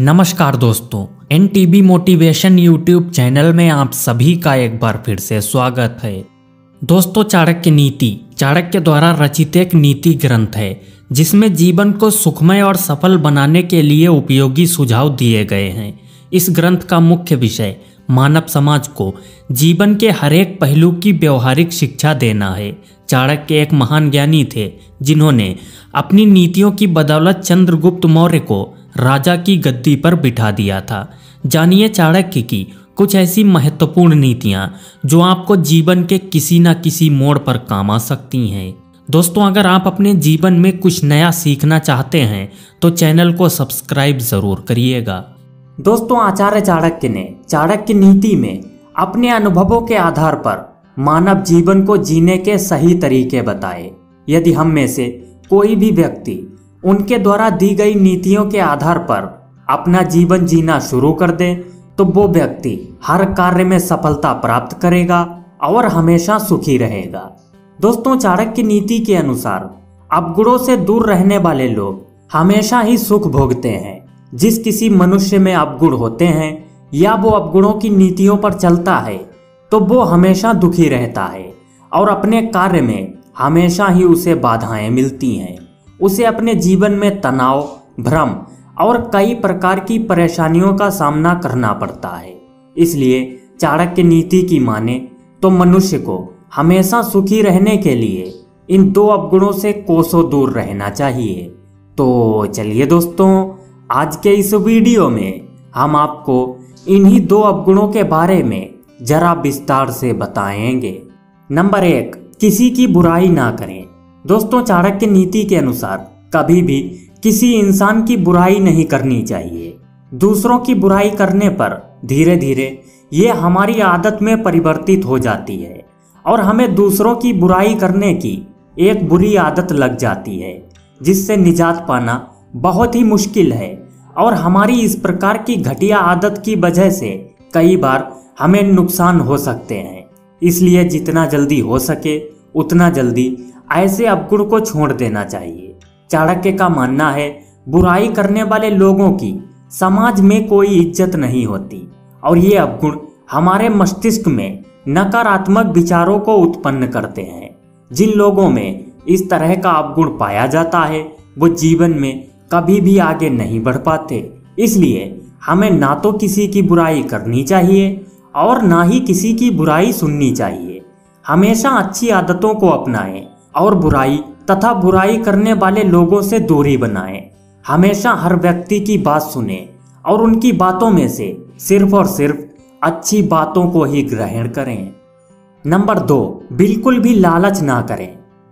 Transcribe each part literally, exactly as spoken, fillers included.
नमस्कार दोस्तों, N T V motivation YouTube channel में आप सभी का एक बार फिर से स्वागत है। दोस्तों, चाणक्य नीति चाणक्य द्वारा रचित एक नीति ग्रंथ है जिसमें जीवन को सुखमय और सफल बनाने के लिए उपयोगी सुझाव दिए गए हैं। इस ग्रंथ का मुख्य विषय मानव समाज को जीवन के हरेक पहलू की व्यवहारिक शिक्षा देना है। चाणक्य एक महान ज्ञानी थे जिन्होंने अपनी नीतियों की बदौलत चंद्रगुप्त मौर्य को राजा की गद्दी पर बिठा दिया था। जानिए चाणक्य की कुछ ऐसी महत्वपूर्ण नीतियाँ जो आपको जीवन के किसी न किसी मोड़ पर काम आ सकती हैं। दोस्तों, अगर आप अपने जीवन में कुछ नया सीखना चाहते हैं तो चैनल को सब्सक्राइब जरूर करिएगा। दोस्तों, आचार्य चाणक्य ने चाणक्य नीति में अपने अनुभवों के आधार पर मानव जीवन को जीने के सही तरीके बताए। यदि हम में से कोई भी व्यक्ति उनके द्वारा दी गई नीतियों के आधार पर अपना जीवन जीना शुरू कर दे तो वो व्यक्ति हर कार्य में सफलता प्राप्त करेगा और हमेशा सुखी रहेगा। दोस्तों, चाणक्य नीति के अनुसार अपगुणों से दूर रहने वाले लोग हमेशा ही सुख भोगते हैं। जिस किसी मनुष्य में अपगुण होते हैं या वो अपगुणों की नीतियों पर चलता है तो वो हमेशा दुखी रहता है और अपने कार्य में हमेशा ही उसे बाधाएं मिलती हैं। उसे अपने जीवन में तनाव, भ्रम और कई प्रकार की परेशानियों का सामना करना पड़ता है। इसलिए चाणक्य नीति की माने तो मनुष्य को हमेशा सुखी रहने के लिए इन दो अवगुणों से कोसों दूर रहना चाहिए। तो चलिए दोस्तों, आज के इस वीडियो में हम आपको इन्हीं दो अवगुणों के बारे में जरा विस्तार से बताएंगे। नंबर एक, किसी की बुराई ना करें। दोस्तों, चाणक्य नीति के अनुसार कभी भी किसी इंसान की बुराई नहीं करनी चाहिए। दूसरों की बुराई करने पर धीरे धीरे ये हमारी आदत में परिवर्तित हो जाती है और हमें दूसरों की बुराई करने की एक बुरी आदत लग जाती है, जिससे निजात पाना बहुत ही मुश्किल है। और हमारी इस प्रकार की घटिया आदत की वजह से कई बार हमें नुकसान हो सकते हैं। इसलिए जितना जल्दी हो सके उतना जल्दी ऐसे अवगुण को छोड़ देना चाहिए। चाणक्य का मानना है, बुराई करने वाले लोगों की समाज में कोई इज्जत नहीं होती और ये अवगुण हमारे मस्तिष्क में नकारात्मक विचारों को उत्पन्न करते हैं। जिन लोगों में इस तरह का अवगुण पाया जाता है वो जीवन में कभी भी आगे नहीं बढ़ पाते। इसलिए हमें ना तो किसी की बुराई करनी चाहिए और ना ही किसी की बुराई सुननी चाहिए। हमेशा अच्छी आदतों को अपनाएं और बुराई तथा बुराई करने वाले लोगों से दूरी बनाएं। हमेशा हर व्यक्ति की बात सुनें और उनकी बातों में से सिर्फ और सिर्फ अच्छी बातों को ही ग्रहण करें। नंबर दो, बिल्कुल भी लालच ना करें।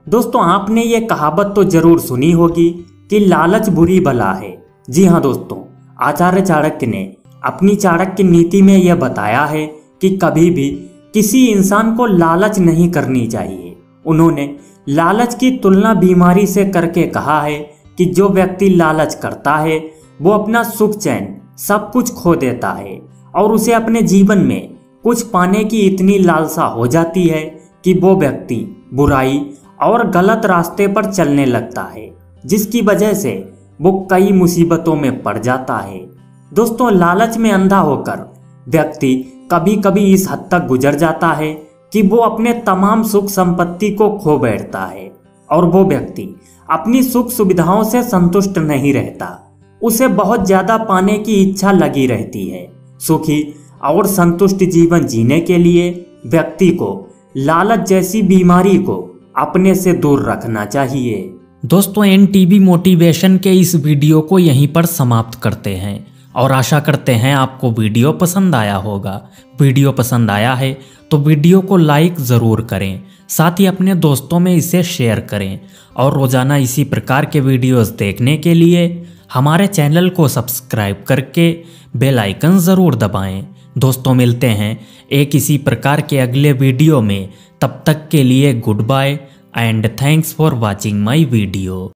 दोस्तों, आपने ये कहावत तो जरूर सुनी होगी कि लालच बुरी बला है। जी हाँ दोस्तों, आचार्य चाणक्य ने अपनी चाणक्य नीति में यह बताया है कि कभी भी किसी इंसान को लालच नहीं करनी चाहिए। उन्होंने लालच की तुलना बीमारी से करके कहा है कि जो व्यक्ति लालच करता है वो अपना सुख चैन सब कुछ खो देता है और उसे अपने जीवन में कुछ पाने की इतनी लालसा हो जाती है कि वो व्यक्ति बुराई और गलत रास्ते पर चलने लगता है, जिसकी वजह से वो कई मुसीबतों में पड़ जाता है। दोस्तों, लालच में अंधा होकर व्यक्ति कभी कभी इस हद तक गुजर जाता है कि वो अपने तमाम सुख संपत्ति को खो बैठता है और वो व्यक्ति अपनी सुख सुविधाओं से संतुष्ट नहीं रहता। उसे बहुत ज़्यादा पाने की इच्छा लगी रहती है। सुखी और संतुष्ट जीवन जीने के लिए व्यक्ति को लालच जैसी बीमारी को अपने से दूर रखना चाहिए। दोस्तों, एन टी वी मोटिवेशन के इस वीडियो को यहीं पर समाप्त करते हैं और आशा करते हैं आपको वीडियो पसंद आया होगा। वीडियो पसंद आया है तो वीडियो को लाइक ज़रूर करें, साथ ही अपने दोस्तों में इसे शेयर करें और रोज़ाना इसी प्रकार के वीडियोस देखने के लिए हमारे चैनल को सब्सक्राइब करके बेल आइकन ज़रूर दबाएं। दोस्तों, मिलते हैं एक इसी प्रकार के अगले वीडियो में। तब तक के लिए good bye and thanks for watching my video.